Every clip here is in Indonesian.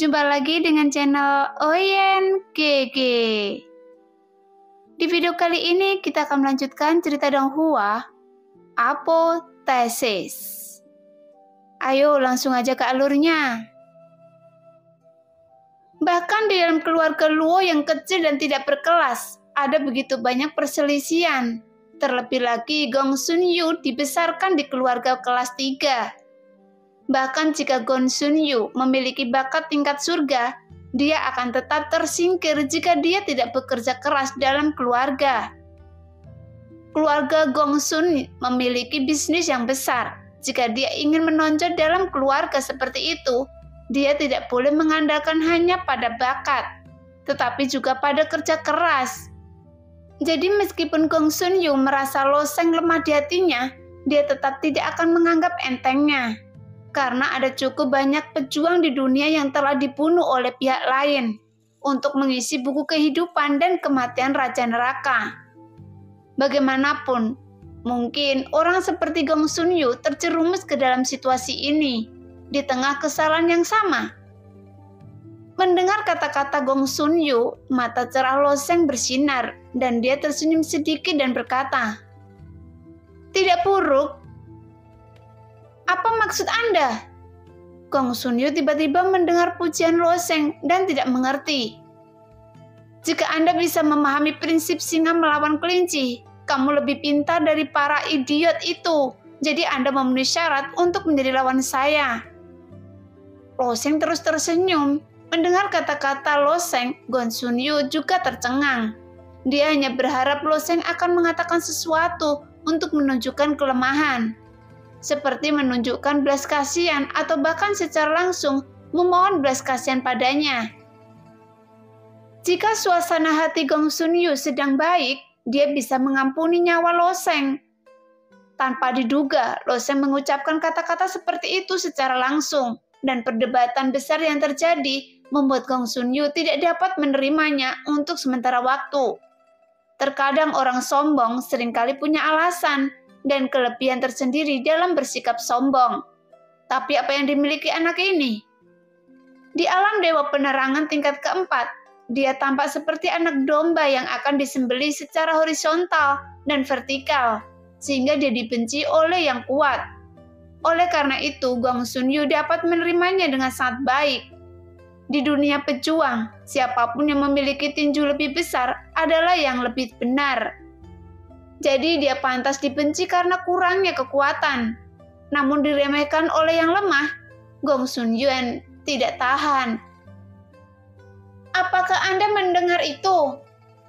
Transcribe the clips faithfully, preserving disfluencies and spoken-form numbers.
Jumpa lagi dengan channel Oyan G G. Di video kali ini kita akan melanjutkan cerita Donghua, Apotesis. Ayo langsung aja ke alurnya. Bahkan di dalam keluarga Luo yang kecil dan tidak berkelas, ada begitu banyak perselisihan. Terlebih lagi Gongsun Yu dibesarkan di keluarga kelas tiga. Bahkan jika Gongsun Yu memiliki bakat tingkat surga, dia akan tetap tersingkir jika dia tidak bekerja keras dalam keluarga. Keluarga Gongsun memiliki bisnis yang besar. Jika dia ingin menonjol dalam keluarga seperti itu, dia tidak boleh mengandalkan hanya pada bakat, tetapi juga pada kerja keras. Jadi meskipun Gongsun Yu merasa loseng lemah di hatinya, dia tetap tidak akan menganggap entengnya. Karena ada cukup banyak pejuang di dunia yang telah dibunuh oleh pihak lain untuk mengisi buku kehidupan dan kematian Raja Neraka. Bagaimanapun, mungkin orang seperti Gongsun Yu terjerumus ke dalam situasi ini di tengah kesalahan yang sama. Mendengar kata-kata Gongsun Yu, mata cerah Loseng bersinar dan dia tersenyum sedikit dan berkata, "Tidak buruk. Apa maksud Anda?" Gongsun Yu tiba-tiba mendengar pujian Luo Sheng dan tidak mengerti. "Jika Anda bisa memahami prinsip singa melawan kelinci, kamu lebih pintar dari para idiot itu. Jadi Anda memenuhi syarat untuk menjadi lawan saya." Luo Sheng terus tersenyum. Mendengar kata-kata Luo Sheng, Gongsun Yu juga tercengang. Dia hanya berharap Luo Sheng akan mengatakan sesuatu untuk menunjukkan kelemahan, seperti menunjukkan belas kasihan atau bahkan secara langsung memohon belas kasihan padanya. Jika suasana hati Gongsun Yu sedang baik, dia bisa mengampuni nyawa Luo Sheng. Tanpa diduga, Luo Sheng mengucapkan kata-kata seperti itu secara langsung, dan perdebatan besar yang terjadi membuat Gongsun Yu tidak dapat menerimanya untuk sementara waktu. Terkadang orang sombong seringkali punya alasan dan kelebihan tersendiri dalam bersikap sombong. Tapi apa yang dimiliki anak ini? Di alam dewa penerangan tingkat keempat, dia tampak seperti anak domba yang akan disembelih secara horizontal dan vertikal, sehingga dia dibenci oleh yang kuat. Oleh karena itu, Gongsun Yu dapat menerimanya dengan sangat baik. Di dunia pejuang, siapapun yang memiliki tinju lebih besar adalah yang lebih benar. Jadi dia pantas dibenci karena kurangnya kekuatan. Namun diremehkan oleh yang lemah, Gongsun Yu tidak tahan. "Apakah Anda mendengar itu?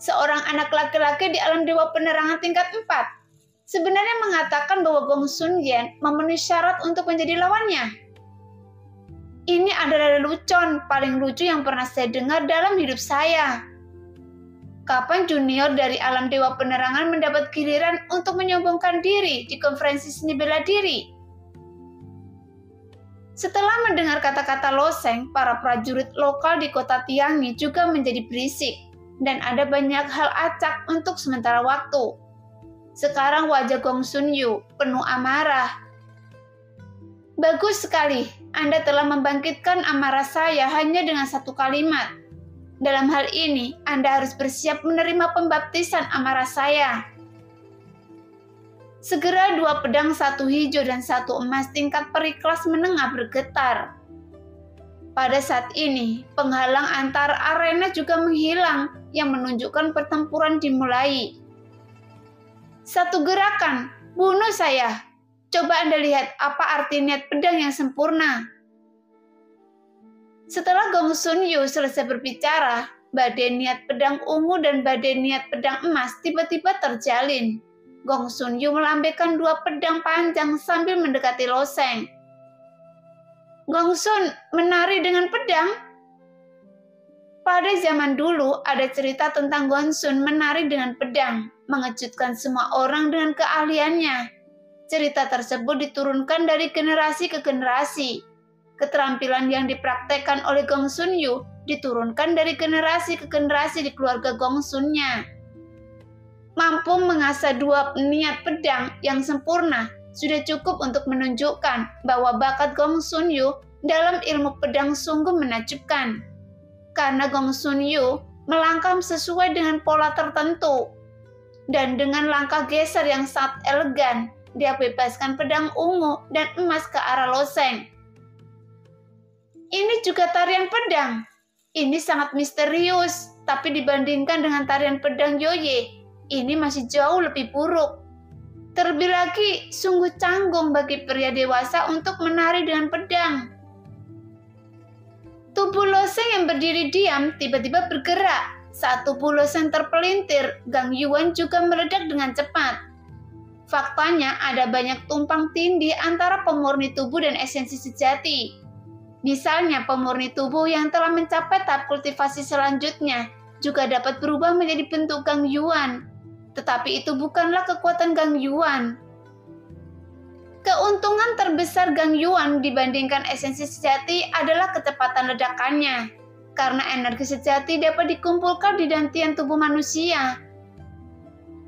Seorang anak laki-laki di alam dewa penerangan tingkat empat sebenarnya mengatakan bahwa Gongsun Yu memenuhi syarat untuk menjadi lawannya. Ini adalah lelucon paling lucu yang pernah saya dengar dalam hidup saya. Kapan junior dari alam dewa penerangan mendapat giliran untuk menyombongkan diri di konferensi seni bela diri?" Setelah mendengar kata-kata Luo Sheng, para prajurit lokal di kota Tiangi juga menjadi berisik, dan ada banyak hal acak untuk sementara waktu. Sekarang wajah Gongsun Yu penuh amarah. "Bagus sekali, Anda telah membangkitkan amarah saya hanya dengan satu kalimat. Dalam hal ini, Anda harus bersiap menerima pembaptisan amarah saya." Segera dua pedang, satu hijau dan satu emas tingkat periklas menengah bergetar. Pada saat ini, penghalang antar arena juga menghilang yang menunjukkan pertempuran dimulai. "Satu gerakan, bunuh saya. Coba Anda lihat apa arti niat pedang yang sempurna." Setelah Gongsun Yu selesai berbicara, badai niat pedang ungu dan badai niat pedang emas tiba-tiba terjalin. Gongsun Yu melambaikan dua pedang panjang sambil mendekati Luo Sheng. "Gongsun, menari dengan pedang?" Pada zaman dulu, ada cerita tentang Gongsun menari dengan pedang, mengejutkan semua orang dengan keahliannya. Cerita tersebut diturunkan dari generasi ke generasi. Keterampilan yang dipraktekkan oleh Gongsun Yu diturunkan dari generasi ke generasi di keluarga Gongsunnya. Mampu mengasah dua niat pedang yang sempurna sudah cukup untuk menunjukkan bahwa bakat Gongsun Yu dalam ilmu pedang sungguh menakjubkan, karena Gongsun Yu melangkah sesuai dengan pola tertentu, dan dengan langkah geser yang sangat elegan, dia bebaskan pedang ungu dan emas ke arah Luo Sheng. Ini juga tarian pedang. Ini sangat misterius, tapi dibandingkan dengan tarian pedang Yoye, ini masih jauh lebih buruk. Terlebih lagi, sungguh canggung bagi pria dewasa untuk menari dengan pedang. Tubuh Luo Sheng yang berdiri diam tiba-tiba bergerak. Saat tubuh Luo Sheng terpelintir, Gang Yuan juga meledak dengan cepat. Faktanya, ada banyak tumpang tindih antara pemurni tubuh dan esensi sejati. Misalnya, pemurni tubuh yang telah mencapai tahap kultivasi selanjutnya juga dapat berubah menjadi bentuk Gang Yuan. Tetapi itu bukanlah kekuatan Gang Yuan. Keuntungan terbesar Gang Yuan dibandingkan esensi sejati adalah kecepatan ledakannya, karena energi sejati dapat dikumpulkan di dantian tubuh manusia.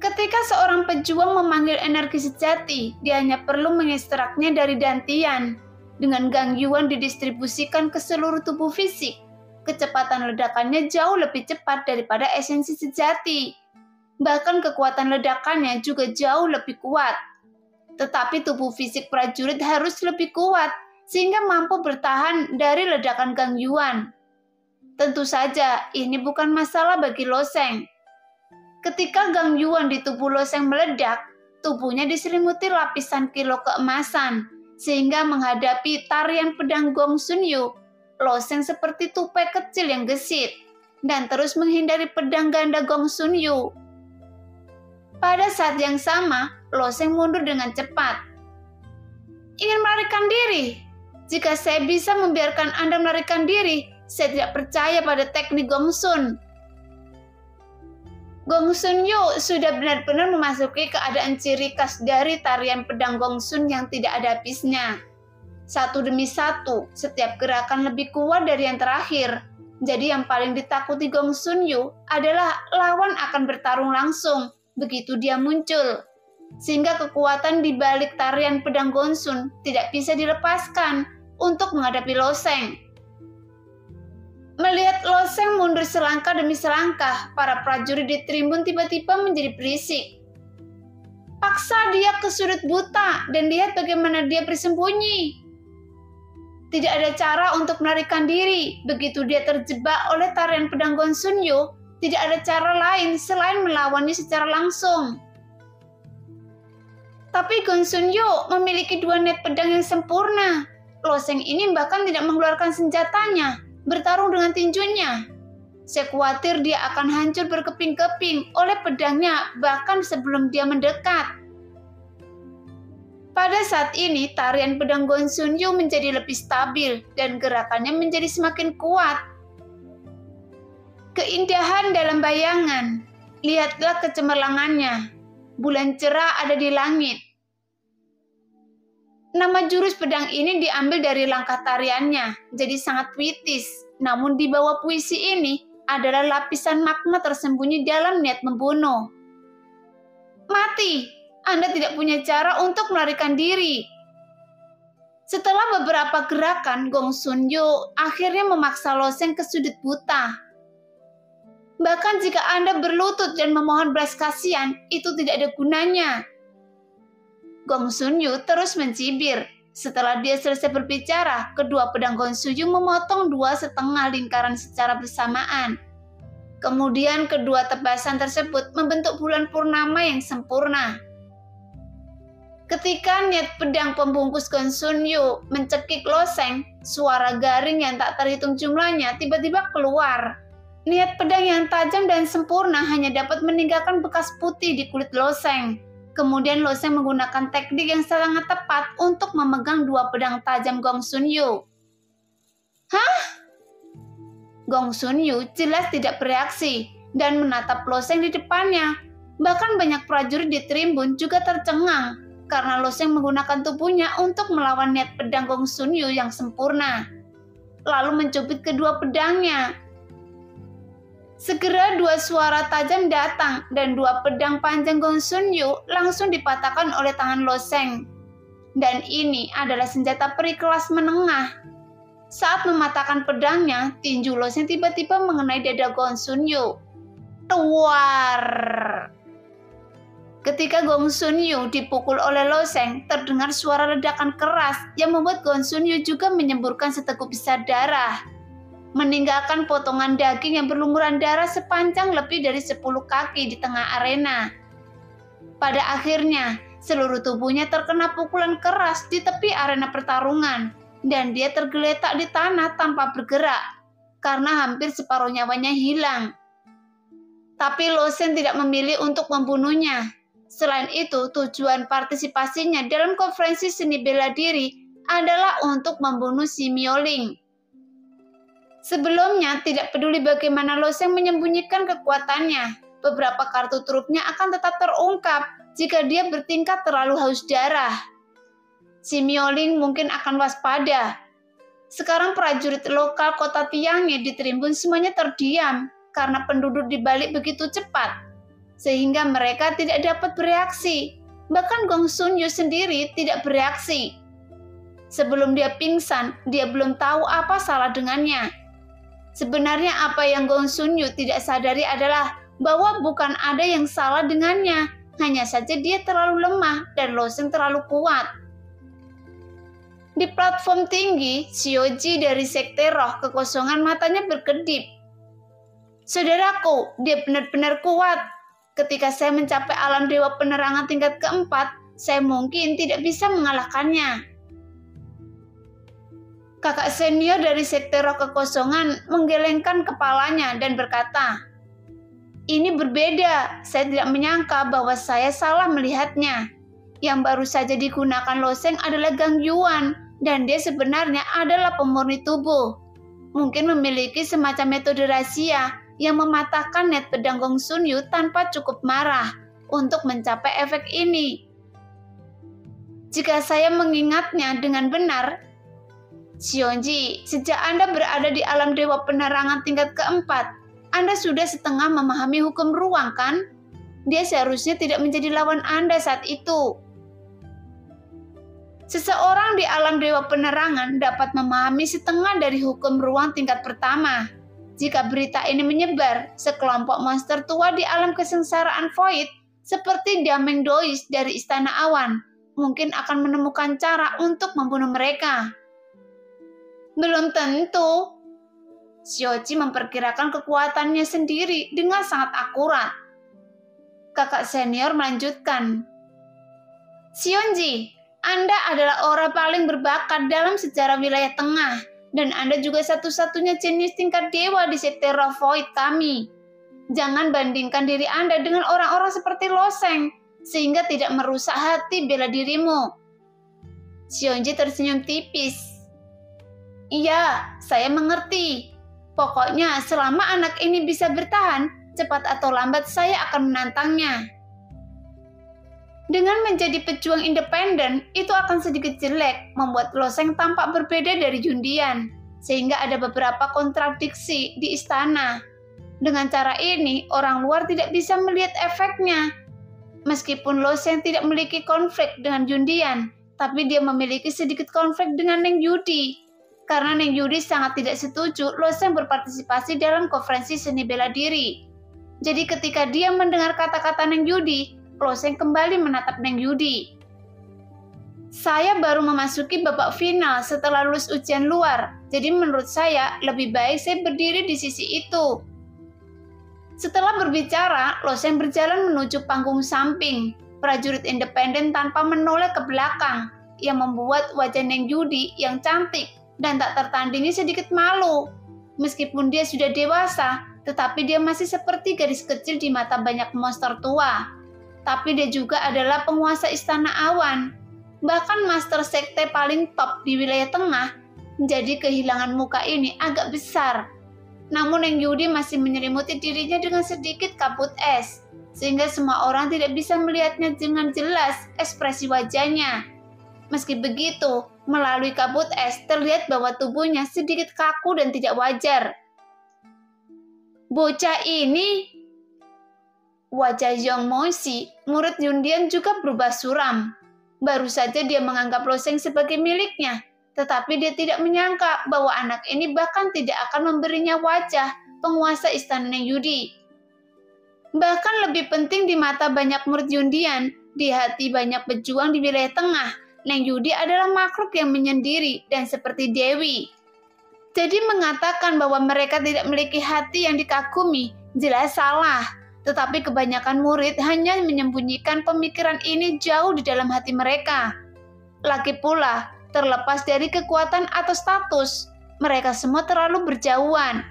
Ketika seorang pejuang memanggil energi sejati, dia hanya perlu mengekstraknya dari dantian. Dengan Gang Yuan didistribusikan ke seluruh tubuh fisik, kecepatan ledakannya jauh lebih cepat daripada esensi sejati. Bahkan kekuatan ledakannya juga jauh lebih kuat. Tetapi tubuh fisik prajurit harus lebih kuat, sehingga mampu bertahan dari ledakan Gang Yuan. Tentu saja, ini bukan masalah bagi Luo Sheng. Ketika Gang Yuan di tubuh Luo Sheng meledak, tubuhnya diselimuti lapisan kilo keemasan, sehingga menghadapi tarian pedang Gongsun Yu, Luo Sheng seperti tupai kecil yang gesit, dan terus menghindari pedang ganda Gongsun Yu. Pada saat yang sama, Luo Sheng mundur dengan cepat. Ingin melarikan diri? Jika saya bisa membiarkan Anda melarikan diri, saya tidak percaya pada teknik Gongsun. Gongsun Yu sudah benar-benar memasuki keadaan ciri khas dari tarian pedang Gongsun yang tidak ada habisnya. Satu demi satu, setiap gerakan lebih kuat dari yang terakhir. Jadi yang paling ditakuti Gongsun Yu adalah lawan akan bertarung langsung begitu dia muncul. Sehingga kekuatan di balik tarian pedang Gongsun tidak bisa dilepaskan untuk menghadapi Luo Sheng. Melihat Luo Sheng mundur selangkah demi selangkah, para prajurit di Tribun tiba-tiba menjadi berisik. Paksa dia ke sudut buta dan lihat bagaimana dia bersembunyi. Tidak ada cara untuk melarikan diri. Begitu dia terjebak oleh tarian pedang Gongsun Yu, tidak ada cara lain selain melawannya secara langsung. Tapi Gongsun Yu memiliki dua net pedang yang sempurna. Luo Sheng ini bahkan tidak mengeluarkan senjatanya, bertarung dengan tinjunya. Saya khawatir dia akan hancur berkeping-keping oleh pedangnya bahkan sebelum dia mendekat. Pada saat ini, tarian pedang Gongsun Yu menjadi lebih stabil dan gerakannya menjadi semakin kuat. Keindahan dalam bayangan, lihatlah kecemerlangannya. Bulan cerah ada di langit. Nama jurus pedang ini diambil dari langkah tariannya, jadi sangat puitis. Namun di bawah puisi ini adalah lapisan makna tersembunyi dalam niat membunuh. Mati, Anda tidak punya cara untuk melarikan diri. Setelah beberapa gerakan, Gongsun Yu akhirnya memaksa Luo Sheng ke sudut buta. Bahkan jika Anda berlutut dan memohon belas kasihan, itu tidak ada gunanya. Gongsun Yu terus mencibir. Setelah dia selesai berbicara, kedua pedang Gongsun Yu memotong dua setengah lingkaran secara bersamaan. Kemudian kedua tebasan tersebut membentuk bulan purnama yang sempurna. Ketika niat pedang pembungkus Gongsun Yu mencekik Luo Sheng, suara garing yang tak terhitung jumlahnya tiba-tiba keluar. Niat pedang yang tajam dan sempurna hanya dapat meninggalkan bekas putih di kulit Luo Sheng. Kemudian Luo Sheng menggunakan teknik yang sangat tepat untuk memegang dua pedang tajam Gongsun Yu. Hah? Gongsun Yu jelas tidak bereaksi dan menatap Luo Sheng di depannya. Bahkan banyak prajurit di Tribun juga tercengang karena Luo Sheng menggunakan tubuhnya untuk melawan niat pedang Gongsun Yu yang sempurna. Lalu mencubit kedua pedangnya. Segera dua suara tajam datang dan dua pedang panjang Gongsun Yu langsung dipatahkan oleh tangan Luo Sheng. Dan ini adalah senjata peri kelas menengah. Saat mematahkan pedangnya, tinju Luo Sheng tiba-tiba mengenai dada Gongsun Yu. Tuar! Ketika Gongsun Yu dipukul oleh Luo Sheng, terdengar suara ledakan keras yang membuat Gongsun Yu juga menyemburkan seteguk besar darah, meninggalkan potongan daging yang berlumuran darah sepanjang lebih dari sepuluh kaki di tengah arena. Pada akhirnya, seluruh tubuhnya terkena pukulan keras di tepi arena pertarungan, dan dia tergeletak di tanah tanpa bergerak, karena hampir separuh nyawanya hilang. Tapi Luo Sheng tidak memilih untuk membunuhnya. Selain itu, tujuan partisipasinya dalam konferensi seni bela diri adalah untuk membunuh si Mioling. Sebelumnya, tidak peduli bagaimana Luo Sheng menyembunyikan kekuatannya, beberapa kartu trufnya akan tetap terungkap jika dia bertingkah terlalu haus darah. Si Mioling mungkin akan waspada. Sekarang prajurit lokal kota Tiangye di Tribun semuanya terdiam karena penduduk dibalik begitu cepat, sehingga mereka tidak dapat bereaksi. Bahkan Gongsun Yu sendiri tidak bereaksi. Sebelum dia pingsan, dia belum tahu apa salah dengannya. Sebenarnya apa yang Gongsun Yu tidak sadari adalah bahwa bukan ada yang salah dengannya, hanya saja dia terlalu lemah dan Luo Sheng terlalu kuat. Di platform tinggi, Xiaoji dari Sekte Roh Kekosongan matanya berkedip. Saudaraku, dia benar-benar kuat. Ketika saya mencapai alam dewa penerangan tingkat keempat, saya mungkin tidak bisa mengalahkannya. Kakak senior dari Sekte Roh Kekosongan menggelengkan kepalanya dan berkata, ini berbeda, saya tidak menyangka bahwa saya salah melihatnya. Yang baru saja digunakan Luo Sheng adalah Gang Yuan, dan dia sebenarnya adalah pemurni tubuh. Mungkin memiliki semacam metode rahasia yang mematahkan net pedang Gongsun Yu tanpa cukup marah untuk mencapai efek ini. Jika saya mengingatnya dengan benar, Xiaoji, sejak Anda berada di alam dewa penerangan tingkat keempat, Anda sudah setengah memahami hukum ruang, kan? Dia seharusnya tidak menjadi lawan Anda saat itu. Seseorang di alam dewa penerangan dapat memahami setengah dari hukum ruang tingkat pertama. Jika berita ini menyebar, sekelompok monster tua di alam kesengsaraan void seperti Diameng Dois dari Istana Awan mungkin akan menemukan cara untuk membunuh mereka. Belum tentu. Xiaoji memperkirakan kekuatannya sendiri dengan sangat akurat. Kakak senior melanjutkan, Xiaoji, Anda adalah orang paling berbakat dalam sejarah wilayah tengah, dan Anda juga satu-satunya jenius tingkat dewa di Sekte Roh Void kami. Jangan bandingkan diri Anda dengan orang-orang seperti Luo Sheng, sehingga tidak merusak hati bela dirimu. Xiaoji tersenyum tipis. Iya, saya mengerti. Pokoknya selama anak ini bisa bertahan, cepat atau lambat saya akan menantangnya. Dengan menjadi pejuang independen, itu akan sedikit jelek, membuat Luo Sheng tampak berbeda dari Yun Dian, sehingga ada beberapa kontradiksi di istana. Dengan cara ini, orang luar tidak bisa melihat efeknya. Meskipun Luo Sheng tidak memiliki konflik dengan Yun Dian, tapi dia memiliki sedikit konflik dengan Ning Yudie, karena Ning Yudie sangat tidak setuju Luo Sheng berpartisipasi dalam konferensi seni bela diri. Jadi ketika dia mendengar kata-kata Ning Yudie, Luo Sheng kembali menatap Ning Yudie. Saya baru memasuki babak final setelah lulus ujian luar, jadi menurut saya lebih baik saya berdiri di sisi itu. Setelah berbicara, Luo Sheng berjalan menuju panggung samping. Prajurit independen tanpa menoleh ke belakang, yang membuat wajah Ning Yudie yang cantik dan tak tertandingi sedikit malu. Meskipun dia sudah dewasa, tetapi dia masih seperti gadis kecil di mata banyak monster tua. Tapi dia juga adalah penguasa Istana Awan. Bahkan master sekte paling top di wilayah tengah, jadi kehilangan muka ini agak besar. Namun Ning Yudie masih menyelimuti dirinya dengan sedikit kabut es, sehingga semua orang tidak bisa melihatnya dengan jelas ekspresi wajahnya. Meski begitu, melalui kabut es terlihat bahwa tubuhnya sedikit kaku dan tidak wajar. Bocah ini... Wajah Yong Muye, murid Yun Dian, juga berubah suram. Baru saja dia menganggap Luo Sheng sebagai miliknya, Tetapi dia tidak menyangka bahwa anak ini bahkan tidak akan memberinya wajah penguasa istana Ning Yudie. Bahkan lebih penting di mata banyak murid Yun Dian, di hati banyak pejuang di wilayah tengah, Ning Yudie adalah makhluk yang menyendiri dan seperti dewi. Jadi mengatakan bahwa mereka tidak memiliki hati yang dikagumi jelas salah. Tetapi kebanyakan murid hanya menyembunyikan pemikiran ini jauh di dalam hati mereka. Lagi pula, terlepas dari kekuatan atau status, mereka semua terlalu berjauhan.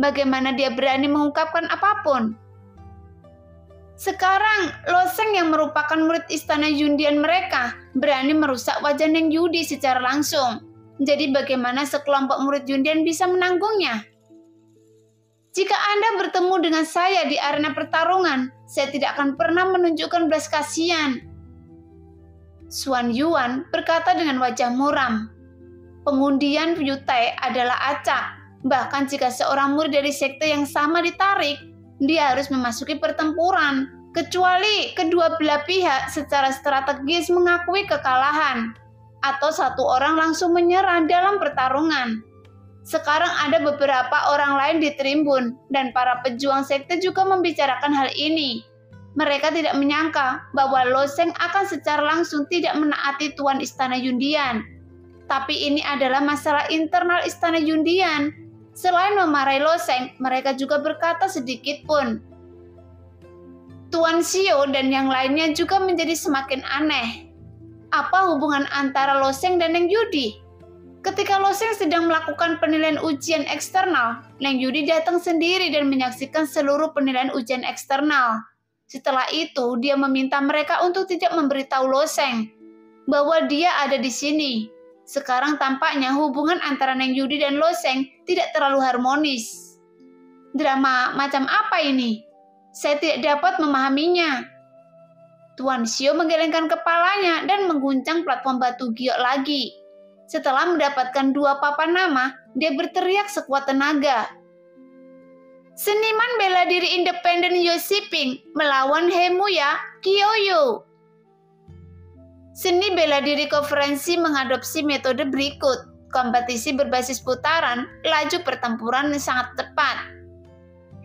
Bagaimana dia berani mengungkapkan apapun? Sekarang, Luo Sheng yang merupakan murid istana Yun Dian mereka berani merusak wajah Ning Yudie secara langsung. Jadi bagaimana sekelompok murid Yun Dian bisa menanggungnya? Jika Anda bertemu dengan saya di arena pertarungan, saya tidak akan pernah menunjukkan belas kasihan. Xuan Yuan berkata dengan wajah muram. Pengundian Yutai adalah acak. Bahkan jika seorang murid dari sekte yang sama ditarik, dia harus memasuki pertempuran, kecuali kedua belah pihak secara strategis mengakui kekalahan, atau satu orang langsung menyerah dalam pertarungan. Sekarang ada beberapa orang lain di tribun, dan para pejuang sekte juga membicarakan hal ini. Mereka tidak menyangka bahwa Luo Sheng akan secara langsung tidak menaati Tuan Istana Yun Dian. Tapi ini adalah masalah internal Istana Yun Dian. Selain memarahi Luo Sheng, mereka juga berkata sedikit pun. Tuan Xiao dan yang lainnya juga menjadi semakin aneh. Apa hubungan antara Luo Sheng dan Ning Yudie? Ketika Luo Sheng sedang melakukan penilaian ujian eksternal, Ning Yudie datang sendiri dan menyaksikan seluruh penilaian ujian eksternal. Setelah itu, dia meminta mereka untuk tidak memberitahu Luo Sheng bahwa dia ada di sini. Sekarang tampaknya hubungan antara Ning Yudie dan Luo Sheng tidak terlalu harmonis. Drama macam apa ini? Saya tidak dapat memahaminya. Tuan Xiao menggelengkan kepalanya dan mengguncang platform batu giok lagi. Setelah mendapatkan dua papan nama, dia berteriak sekuat tenaga. Seniman bela diri independen Yoshi Ping melawan Hemuya Kiyoyo. Seni bela diri konferensi mengadopsi metode berikut. Kompetisi berbasis putaran, laju pertempuran sangat tepat.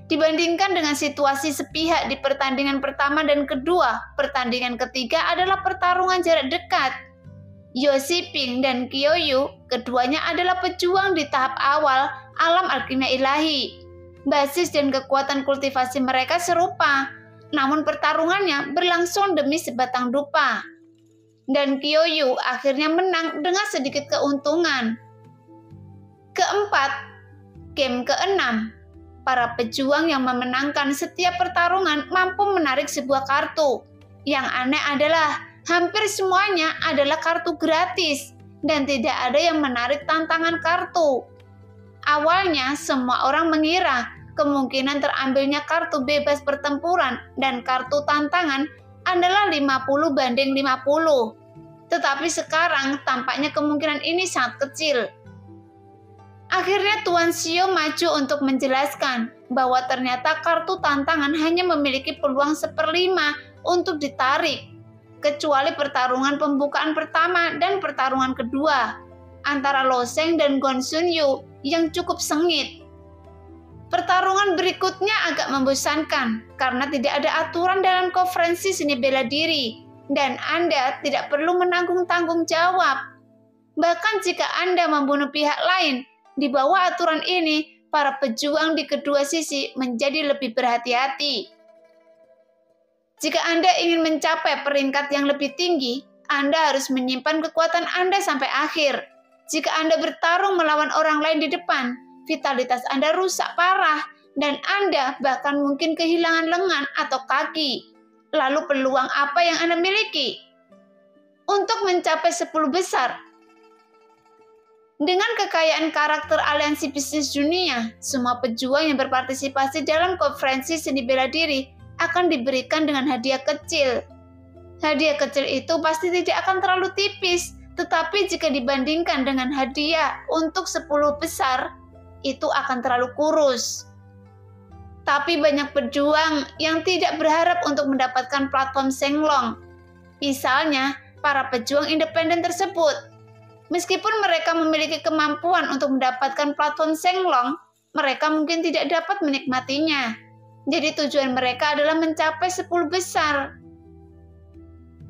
Dibandingkan dengan situasi sepihak di pertandingan pertama dan kedua, pertandingan ketiga adalah pertarungan jarak dekat. Yoshi Ping dan Kiyoyo, keduanya adalah pejuang di tahap awal alam alkimia ilahi. Basis dan kekuatan kultivasi mereka serupa, namun pertarungannya berlangsung demi sebatang dupa. Dan Kiyoyo akhirnya menang dengan sedikit keuntungan. Keempat, game keenam. Para pejuang yang memenangkan setiap pertarungan mampu menarik sebuah kartu. Yang aneh adalah hampir semuanya adalah kartu gratis dan tidak ada yang menarik tantangan kartu. Awalnya semua orang mengira kemungkinan terambilnya kartu bebas pertempuran dan kartu tantangan adalah lima puluh banding lima puluh. Tetapi sekarang tampaknya kemungkinan ini sangat kecil. Akhirnya Tuan Xiao maju untuk menjelaskan bahwa ternyata kartu tantangan hanya memiliki peluang seperlima untuk ditarik, kecuali pertarungan pembukaan pertama dan pertarungan kedua antara Luo Sheng dan Gongsun Yu yang cukup sengit. Pertarungan berikutnya agak membosankan karena tidak ada aturan dalam konferensi seni bela diri dan Anda tidak perlu menanggung tanggung jawab. Bahkan jika Anda membunuh pihak lain, di bawah aturan ini, para pejuang di kedua sisi menjadi lebih berhati-hati. Jika Anda ingin mencapai peringkat yang lebih tinggi, Anda harus menyimpan kekuatan Anda sampai akhir. Jika Anda bertarung melawan orang lain di depan, vitalitas Anda rusak parah dan Anda bahkan mungkin kehilangan lengan atau kaki. Lalu peluang apa yang Anda miliki? Untuk mencapai sepuluh besar. Dengan kekayaan karakter aliansi bisnis dunia, semua pejuang yang berpartisipasi dalam konferensi seni bela diri akan diberikan dengan hadiah kecil. Hadiah kecil itu pasti tidak akan terlalu tipis, tetapi jika dibandingkan dengan hadiah untuk sepuluh besar, itu akan terlalu kurus. Tapi banyak pejuang yang tidak berharap untuk mendapatkan platform Senglong. Misalnya, para pejuang independen tersebut. Meskipun mereka memiliki kemampuan untuk mendapatkan platform Senglong, mereka mungkin tidak dapat menikmatinya. Jadi tujuan mereka adalah mencapai sepuluh besar.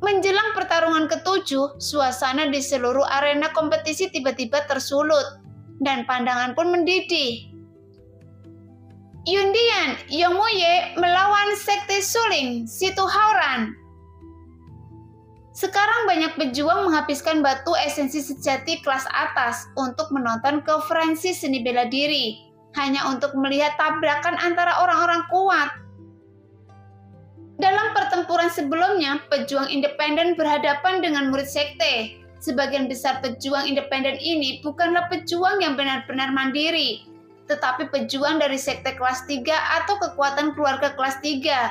Menjelang pertarungan ketujuh, suasana di seluruh arena kompetisi tiba-tiba tersulut, dan pandangan pun mendidih. Yun Dian, Yong Muye melawan Sekte Suling, Situ Haoran. Sekarang banyak pejuang menghabiskan batu esensi sejati kelas atas untuk menonton konferensi seni bela diri, hanya untuk melihat tabrakan antara orang-orang kuat. Dalam pertempuran sebelumnya, pejuang independen berhadapan dengan murid sekte. Sebagian besar pejuang independen ini bukanlah pejuang yang benar-benar mandiri, tetapi pejuang dari sekte kelas tiga atau kekuatan keluarga kelas tiga.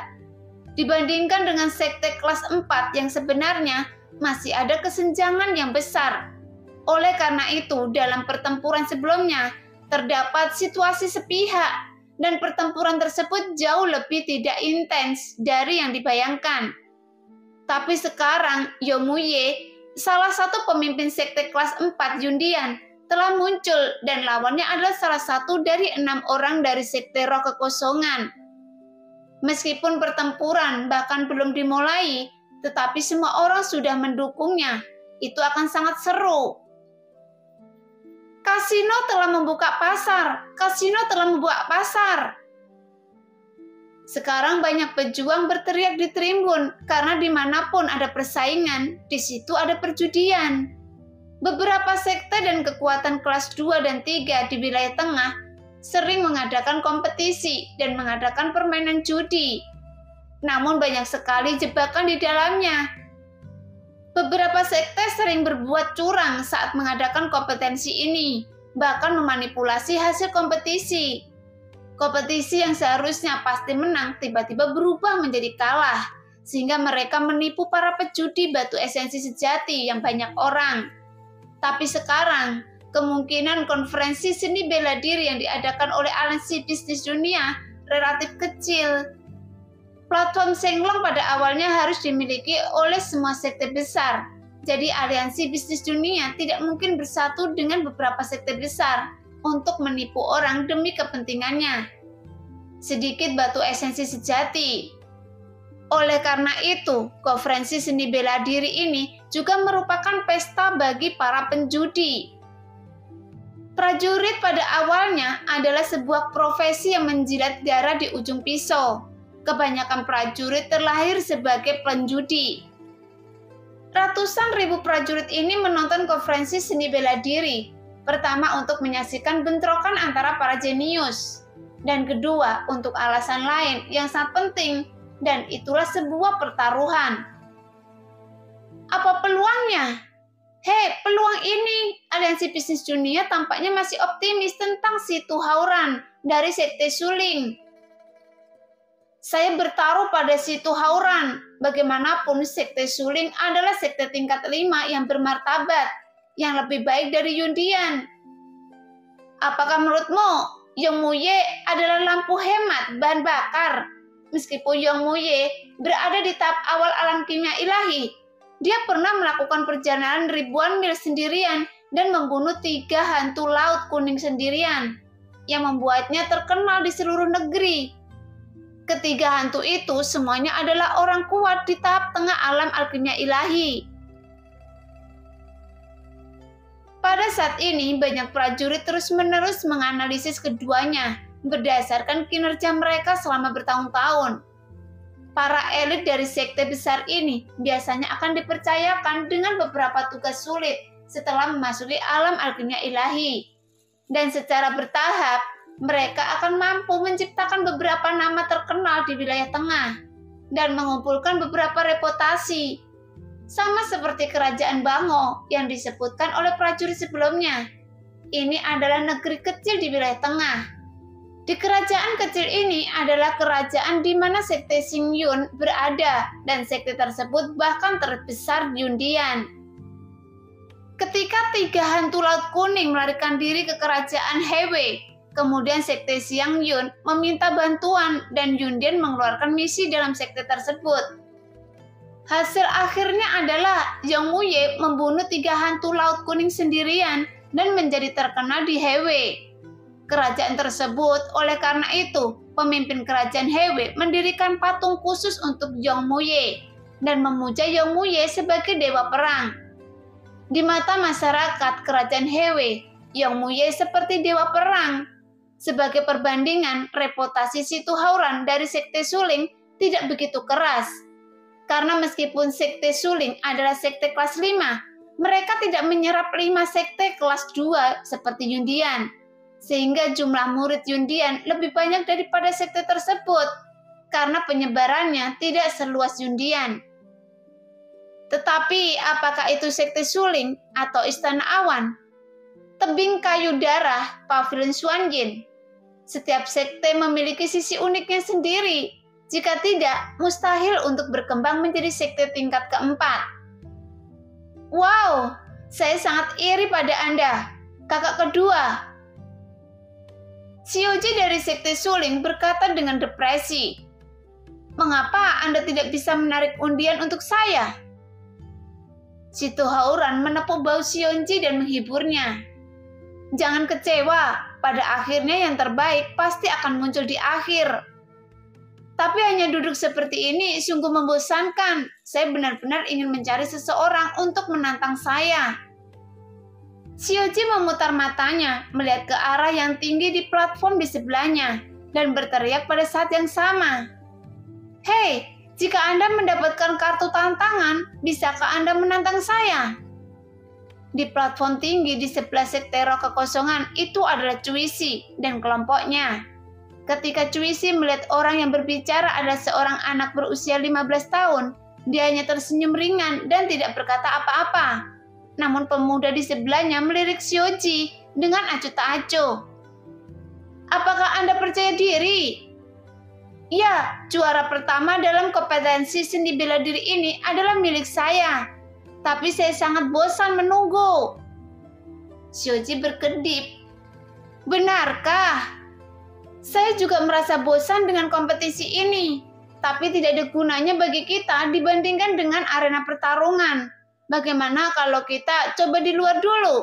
Dibandingkan dengan sekte kelas empat yang sebenarnya masih ada kesenjangan yang besar. Oleh karena itu, dalam pertempuran sebelumnya, terdapat situasi sepihak, dan pertempuran tersebut jauh lebih tidak intens dari yang dibayangkan. Tapi sekarang, Yong Muye, salah satu pemimpin sekte kelas empat Yun Dian, telah muncul dan lawannya adalah salah satu dari enam orang dari sekte roh kekosongan. Meskipun pertempuran bahkan belum dimulai, tetapi semua orang sudah mendukungnya. Itu akan sangat seru. Kasino telah membuka pasar. Kasino telah membuka pasar. Sekarang banyak pejuang berteriak di tribun karena dimanapun ada persaingan, di situ ada perjudian. Beberapa sekte dan kekuatan kelas dua dan tiga di wilayah tengah sering mengadakan kompetisi dan mengadakan permainan judi. Namun banyak sekali jebakan di dalamnya. Beberapa sekte sering berbuat curang saat mengadakan kompetensi ini, bahkan memanipulasi hasil kompetisi. Kompetisi yang seharusnya pasti menang tiba-tiba berubah menjadi kalah, sehingga mereka menipu para pejudi batu esensi sejati yang banyak orang. Tapi sekarang, kemungkinan konferensi seni bela diri yang diadakan oleh aliansi bisnis dunia relatif kecil. Platform Senglong pada awalnya harus dimiliki oleh semua sekte besar. Jadi aliansi bisnis dunia tidak mungkin bersatu dengan beberapa sekte besar untuk menipu orang demi kepentingannya. Sedikit batu esensi sejati. Oleh karena itu, konferensi seni bela diri ini juga merupakan pesta bagi para penjudi. Prajurit pada awalnya adalah sebuah profesi yang menjilat darah di ujung pisau. Kebanyakan prajurit terlahir sebagai penjudi. Ratusan ribu prajurit ini menonton konferensi seni bela diri, pertama untuk menyaksikan bentrokan antara para jenius, dan kedua untuk alasan lain yang sangat penting, dan itulah sebuah pertaruhan. Apa peluangnya? Hei, peluang ini! Aliansi bisnis dunia tampaknya masih optimis tentang Situ Haoran dari Sekte Suling. Saya bertaruh pada Situ Haoran. Bagaimanapun, Sekte Suling adalah sekte tingkat lima yang bermartabat, yang lebih baik dari Yun Dian. Apakah menurutmu, Yong Muye adalah lampu hemat bahan bakar? Meskipun Yong Muye berada di tahap awal alam kimia ilahi, dia pernah melakukan perjalanan ribuan mil sendirian dan membunuh tiga hantu laut kuning sendirian, yang membuatnya terkenal di seluruh negeri. Ketiga hantu itu semuanya adalah orang kuat di tahap tengah alam alkimia ilahi. Pada saat ini, banyak prajurit terus-menerus menganalisis keduanya berdasarkan kinerja mereka selama bertahun-tahun. Para elit dari sekte besar ini biasanya akan dipercayakan dengan beberapa tugas sulit setelah memasuki alam alkimia ilahi. Dan secara bertahap, mereka akan mampu menciptakan beberapa nama terkenal di wilayah tengah dan mengumpulkan beberapa reputasi, sama seperti kerajaan Bango yang disebutkan oleh prajurit sebelumnya. Ini adalah negeri kecil di wilayah tengah. Di kerajaan kecil ini adalah kerajaan di mana sekte Xingyun berada, dan sekte tersebut bahkan terbesar Yun Dian. Ketika tiga hantu laut kuning melarikan diri ke kerajaan Hewei, kemudian sekte Xingyun meminta bantuan dan Yun Dian mengeluarkan misi dalam sekte tersebut. Hasil akhirnya adalah Yong Muye membunuh tiga hantu laut kuning sendirian dan menjadi terkenal di Hewei. Kerajaan tersebut, oleh karena itu, pemimpin kerajaan Hewei mendirikan patung khusus untuk Yong Muye dan memuja Yong Muye sebagai dewa perang. Di mata masyarakat kerajaan Hewei, Yong Muye seperti dewa perang. Sebagai perbandingan, reputasi Situ Haoran dari Sekte Suling tidak begitu keras. Karena meskipun Sekte Suling adalah sekte kelas lima, mereka tidak menyerap lima sekte kelas dua seperti Yun Dian, sehingga jumlah murid Yun Dian lebih banyak daripada sekte tersebut, karena penyebarannya tidak seluas Yun Dian. Tetapi apakah itu Sekte Suling atau Istana Awan? Tebing Kayu Darah, Paviliun Suan Jin. Setiap sekte memiliki sisi uniknya sendiri. Jika tidak, mustahil untuk berkembang menjadi sekte tingkat keempat. Wow, saya sangat iri pada Anda, kakak kedua. Si Oji dari Sekte Suling berkata dengan depresi, "Mengapa Anda tidak bisa menarik undian untuk saya?" Situ Haoran menepuk bahu Si Oji dan menghiburnya. "Jangan kecewa, pada akhirnya yang terbaik pasti akan muncul di akhir. Tapi hanya duduk seperti ini sungguh membosankan. Saya benar-benar ingin mencari seseorang untuk menantang saya." Xiaoji memutar matanya, melihat ke arah yang tinggi di platform di sebelahnya, dan berteriak pada saat yang sama. "Hei, jika Anda mendapatkan kartu tantangan, bisakah Anda menantang saya?" Di platform tinggi di sebelah Sekte Roh Kekosongan itu adalah Cui Shi dan kelompoknya. Ketika Cui Shi melihat orang yang berbicara adalah seorang anak berusia lima belas tahun, dia hanya tersenyum ringan dan tidak berkata apa-apa. Namun pemuda di sebelahnya melirik Xiaoji dengan acuh tak acuh. "Apakah Anda percaya diri?" "Ya, juara pertama dalam kompetensi seni bela diri ini adalah milik saya. Tapi saya sangat bosan menunggu." Xiaoji berkedip. "Benarkah? Saya juga merasa bosan dengan kompetisi ini, tapi tidak ada gunanya bagi kita dibandingkan dengan arena pertarungan. Bagaimana kalau kita coba di luar dulu?"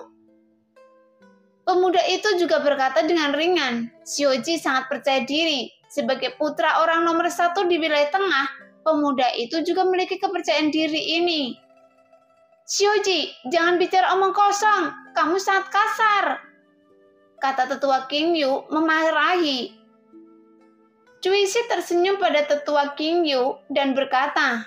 Pemuda itu juga berkata dengan ringan. Xiaoji sangat percaya diri. Sebagai putra orang nomor satu di wilayah tengah, pemuda itu juga memiliki kepercayaan diri ini. "Xiaoji, jangan bicara omong kosong. Kamu sangat kasar," kata Tetua King Yu memarahi. Cui Shi tersenyum pada Tetua King Yu dan berkata,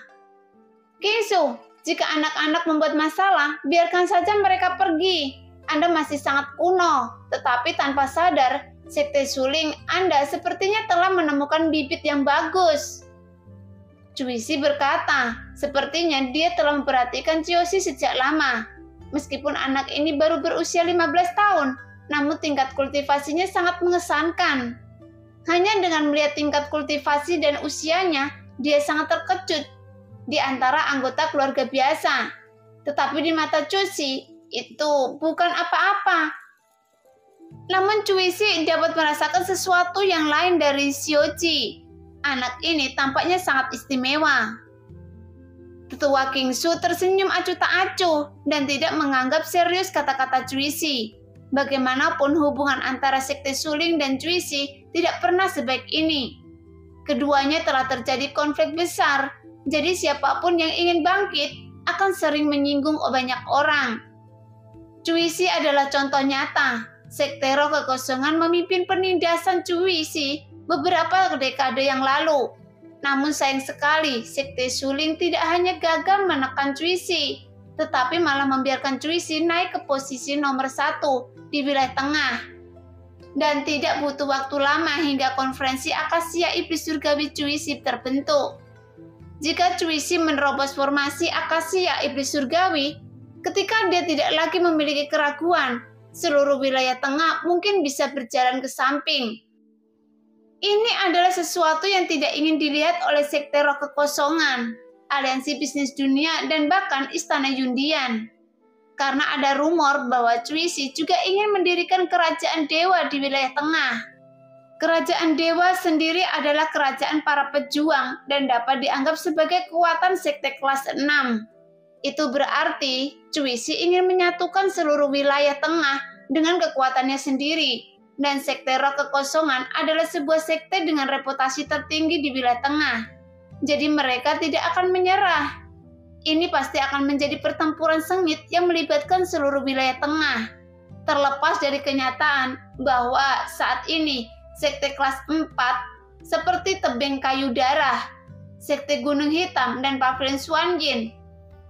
"Qingshu, jika anak-anak membuat masalah, biarkan saja mereka pergi. Anda masih sangat kuno, tetapi tanpa sadar, Sekte Suling Anda sepertinya telah menemukan bibit yang bagus." Cui Shi berkata, sepertinya dia telah memperhatikan Cui Shi sejak lama. Meskipun anak ini baru berusia lima belas tahun, namun tingkat kultivasinya sangat mengesankan. Hanya dengan melihat tingkat kultivasi dan usianya, dia sangat terkejut di antara anggota keluarga biasa. Tetapi di mata Cui Shi, itu bukan apa-apa. Namun Cui Shi dapat merasakan sesuatu yang lain dari Xiaoji. Anak ini tampaknya sangat istimewa. Tetua Qingshu tersenyum acuh tak acuh dan tidak menganggap serius kata-kata Cui Shi. Bagaimanapun, hubungan antara Sekte Suling dan Cui Shi tidak pernah sebaik ini. Keduanya telah terjadi konflik besar, jadi siapapun yang ingin bangkit akan sering menyinggung banyak orang. Cui Shi adalah contoh nyata. Sekte Roh Kekosongan memimpin penindasan Cui Shi beberapa dekade yang lalu. Namun sayang sekali, Sekte Suling tidak hanya gagal menekan Cui Shi, tetapi malah membiarkan Cui Shi naik ke posisi nomor satu di wilayah tengah. Dan tidak butuh waktu lama hingga konferensi Akasia Iblis Surgawi Cui Shi terbentuk. Jika Cui Shi menerobos formasi Akasia Iblis Surgawi, ketika dia tidak lagi memiliki keraguan, seluruh wilayah tengah mungkin bisa berjalan ke samping. Ini adalah sesuatu yang tidak ingin dilihat oleh Sekte Roh Kekosongan, aliansi bisnis dunia, dan bahkan istana Yun Dian. Karena ada rumor bahwa Cui Shi juga ingin mendirikan kerajaan dewa di wilayah tengah. Kerajaan dewa sendiri adalah kerajaan para pejuang dan dapat dianggap sebagai kekuatan sekte kelas enam. Itu berarti Cui Shi ingin menyatukan seluruh wilayah tengah dengan kekuatannya sendiri, dan sekte roh kekosongan adalah sebuah sekte dengan reputasi tertinggi di wilayah tengah. Jadi mereka tidak akan menyerah. Ini pasti akan menjadi pertempuran sengit yang melibatkan seluruh wilayah tengah. Terlepas dari kenyataan bahwa saat ini sekte kelas empat seperti Tebing Kayu Darah, Sekte Gunung Hitam, dan Paviliun Suan Jin.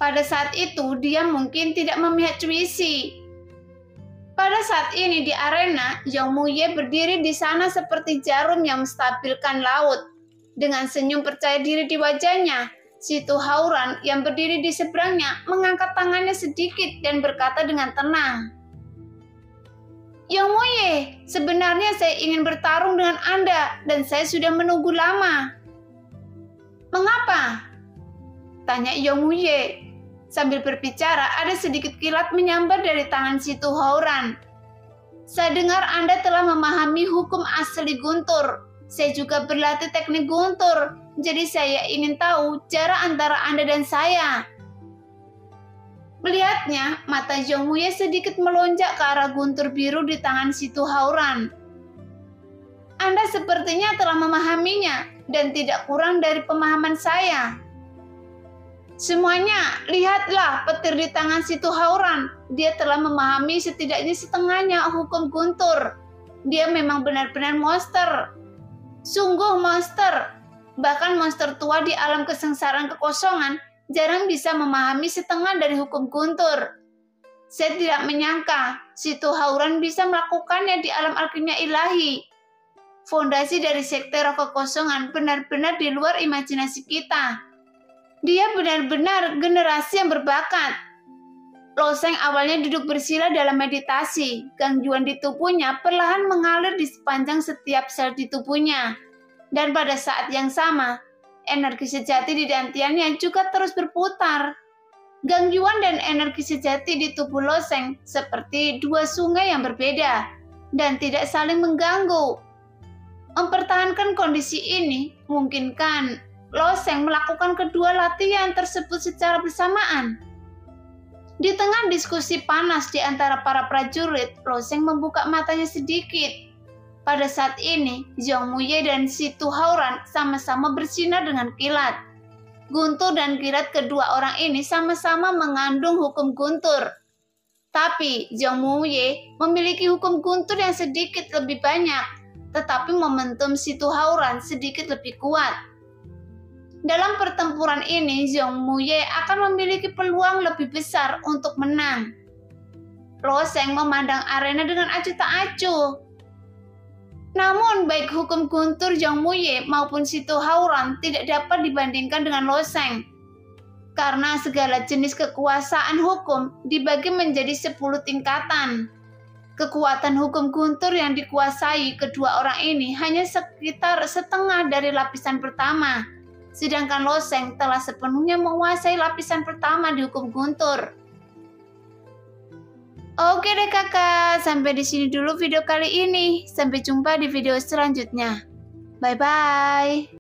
Pada saat itu dia mungkin tidak memihak Cui Shi. Pada saat ini di arena, Yong Muye berdiri di sana seperti jarum yang menstabilkan laut. Dengan senyum percaya diri di wajahnya, Situ Haoran yang berdiri di seberangnya mengangkat tangannya sedikit dan berkata dengan tenang, "Yong Muye, sebenarnya saya ingin bertarung dengan Anda dan saya sudah menunggu lama." "Mengapa?" tanya Yong Muye. Sambil berbicara, ada sedikit kilat menyambar dari tangan Situ Haoran. "Saya dengar Anda telah memahami hukum asli Guntur. Saya juga berlatih teknik Guntur, jadi saya ingin tahu jarak antara Anda dan saya." Melihatnya, mata Yong Muye sedikit melonjak ke arah guntur biru di tangan Situ Haoran. "Anda sepertinya telah memahaminya, dan tidak kurang dari pemahaman saya." "Semuanya, lihatlah petir di tangan Situ Haoran. Dia telah memahami setidaknya setengahnya hukum guntur. Dia memang benar-benar monster. Sungguh monster. Bahkan monster tua di alam kesengsaraan kekosongan jarang bisa memahami setengah dari hukum guntur. Saya tidak menyangka Situ Haoran bisa melakukannya di alam alkimia ilahi. Fondasi dari sekte roh kekosongan benar-benar di luar imajinasi kita. Dia benar-benar generasi yang berbakat." Luo Sheng awalnya duduk bersila dalam meditasi. Gangguan di tubuhnya perlahan mengalir di sepanjang setiap sel di tubuhnya. Dan pada saat yang sama, energi sejati di dantiannya juga terus berputar. Gangguan dan energi sejati di tubuh Luo Sheng seperti dua sungai yang berbeda dan tidak saling mengganggu. Mempertahankan kondisi ini, mungkinkan Luo Sheng melakukan kedua latihan tersebut secara bersamaan. Di tengah diskusi panas di antara para prajurit, Luo Sheng membuka matanya sedikit. Pada saat ini, Yong Muye dan Situ Haoran sama-sama bersinar dengan kilat. Guntur dan kilat kedua orang ini sama-sama mengandung hukum guntur. Tapi, Yong Muye memiliki hukum guntur yang sedikit lebih banyak, tetapi momentum Situ Haoran sedikit lebih kuat. Dalam pertempuran ini, Yong Muye akan memiliki peluang lebih besar untuk menang. Luo Sheng memandang arena dengan acuh tak acuh. Namun, baik hukum guntur Yong Muye maupun Situ Haoran tidak dapat dibandingkan dengan Luo Sheng. Karena segala jenis kekuasaan hukum dibagi menjadi sepuluh tingkatan. Kekuatan hukum guntur yang dikuasai kedua orang ini hanya sekitar setengah dari lapisan pertama. Sedangkan Luo Sheng telah sepenuhnya menguasai lapisan pertama di hukum guntur. Oke deh kakak, sampai di sini dulu video kali ini. Sampai jumpa di video selanjutnya. Bye-bye.